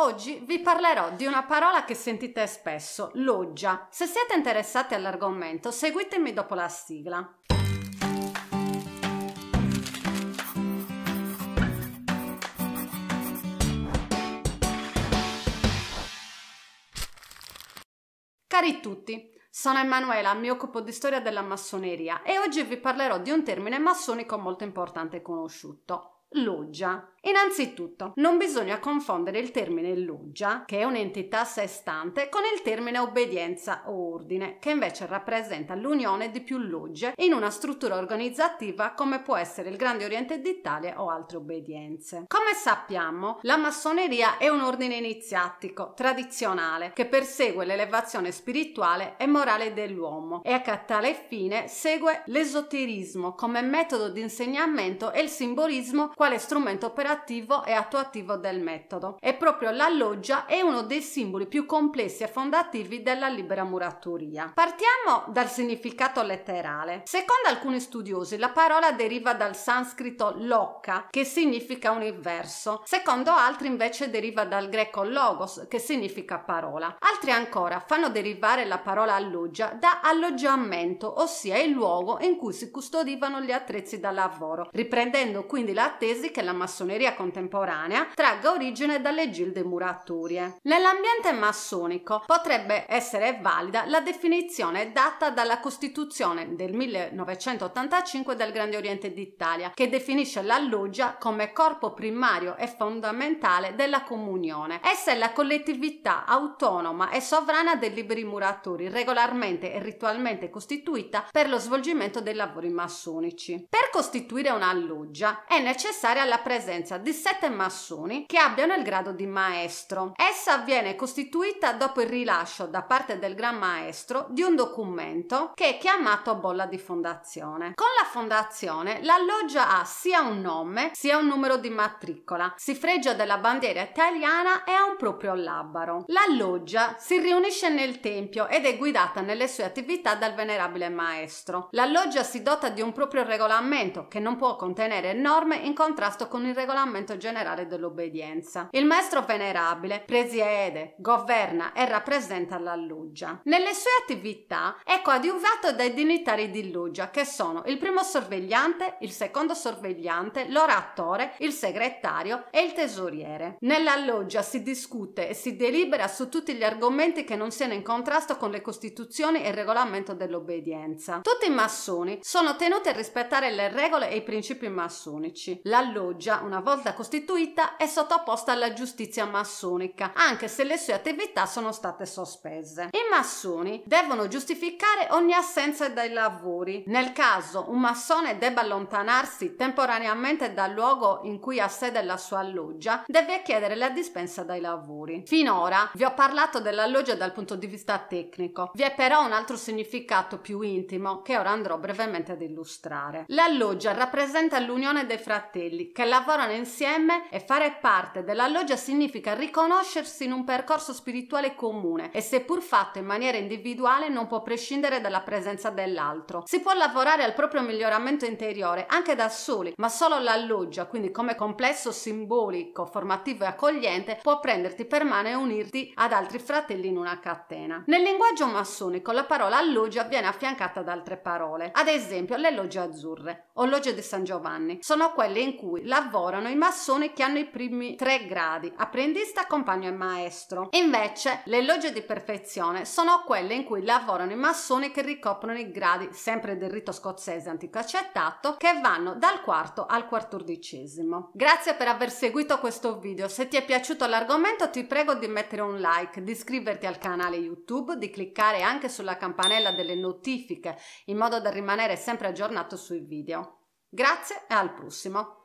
Oggi vi parlerò di una parola che sentite spesso, loggia. Se siete interessati all'argomento, seguitemi dopo la sigla. Cari tutti, sono Emanuela, mi occupo di storia della massoneria e oggi vi parlerò di un termine massonico molto importante e conosciuto. Loggia. Innanzitutto, non bisogna confondere il termine loggia, che è un'entità a sé stante, con il termine obbedienza o ordine, che invece rappresenta l'unione di più logge in una struttura organizzativa come può essere il Grande Oriente d'Italia o altre obbedienze. Come sappiamo, la massoneria è un ordine iniziatico, tradizionale, che persegue l'elevazione spirituale e morale dell'uomo e a tale fine segue l'esoterismo come metodo di insegnamento e il simbolismo quale strumento operativo e attuativo del metodo. E proprio la loggia è uno dei simboli più complessi e fondativi della libera muratoria. Partiamo dal significato letterale. Secondo alcuni studiosi la parola deriva dal sanscrito loka, che significa universo. Secondo altri invece deriva dal greco logos, che significa parola. Altri ancora fanno derivare la parola loggia da alloggiamento, ossia il luogo in cui si custodivano gli attrezzi da lavoro, riprendendo quindi la tesi che la massoneria contemporanea tragga origine dalle gilde muratorie. Nell'ambiente massonico potrebbe essere valida la definizione data dalla Costituzione del 1985 del Grande Oriente d'Italia, che definisce la loggia come corpo primario e fondamentale della comunione. Essa è la collettività autonoma e sovrana dei liberi muratori, regolarmente e ritualmente costituita per lo svolgimento dei lavori massonici. Per costituire una loggia è necessaria la presenza di 7 massoni che abbiano il grado di maestro. Essa viene costituita dopo il rilascio da parte del Gran Maestro di un documento che è chiamato bolla di fondazione. Con la fondazione la loggia ha sia un nome sia un numero di matricola, si fregia della bandiera italiana e ha un proprio labaro. La loggia si riunisce nel tempio ed è guidata nelle sue attività dal venerabile maestro. La loggia si dota di un proprio regolamento che non può contenere norme in contrasto con il regolamento generale dell'obbedienza. Il maestro venerabile presiede, governa e rappresenta la loggia. Nelle sue attività è coadiuvato dai dignitari di loggia, che sono il primo sorvegliante, il secondo sorvegliante, l'oratore, il segretario e il tesoriere. Nella loggia si discute e si delibera su tutti gli argomenti che non siano in contrasto con le costituzioni e il regolamento dell'obbedienza. Tutti i massoni sono tenuti a rispettare le regole e i principi massonici. La loggia, una volta costituita, è sottoposta alla giustizia massonica, anche se le sue attività sono state sospese. I massoni devono giustificare ogni assenza dai lavori. Nel caso un massone debba allontanarsi temporaneamente dal luogo in cui ha sede la sua loggia, deve chiedere la dispensa dai lavori. Finora vi ho parlato della loggia dal punto di vista tecnico, vi è però un altro significato più intimo che ora andrò brevemente ad illustrare. La loggia rappresenta l'unione dei fratelli che lavorano insieme e fare parte della loggia significa riconoscersi in un percorso spirituale comune e, seppur fatto in maniera individuale, non può prescindere dalla presenza dell'altro. Si può lavorare al proprio miglioramento interiore anche da soli, ma solo la loggia, quindi come complesso simbolico, formativo e accogliente, può prenderti per mano e unirti ad altri fratelli in una catena. Nel linguaggio massonico la parola loggia viene affiancata ad altre parole, ad esempio le logge azzurre o logge di San Giovanni. Sono quelle in cui lavorano i massoni che hanno i primi 3 gradi, apprendista, compagno e maestro. Invece le logge di perfezione sono quelle in cui lavorano i massoni che ricoprono i gradi, sempre del rito scozzese antico accettato, che vanno dal 4° al 14°. Grazie per aver seguito questo video. Se ti è piaciuto l'argomento ti prego di mettere un like, di iscriverti al canale YouTube, di cliccare anche sulla campanella delle notifiche in modo da rimanere sempre aggiornato sui video. Grazie e al prossimo!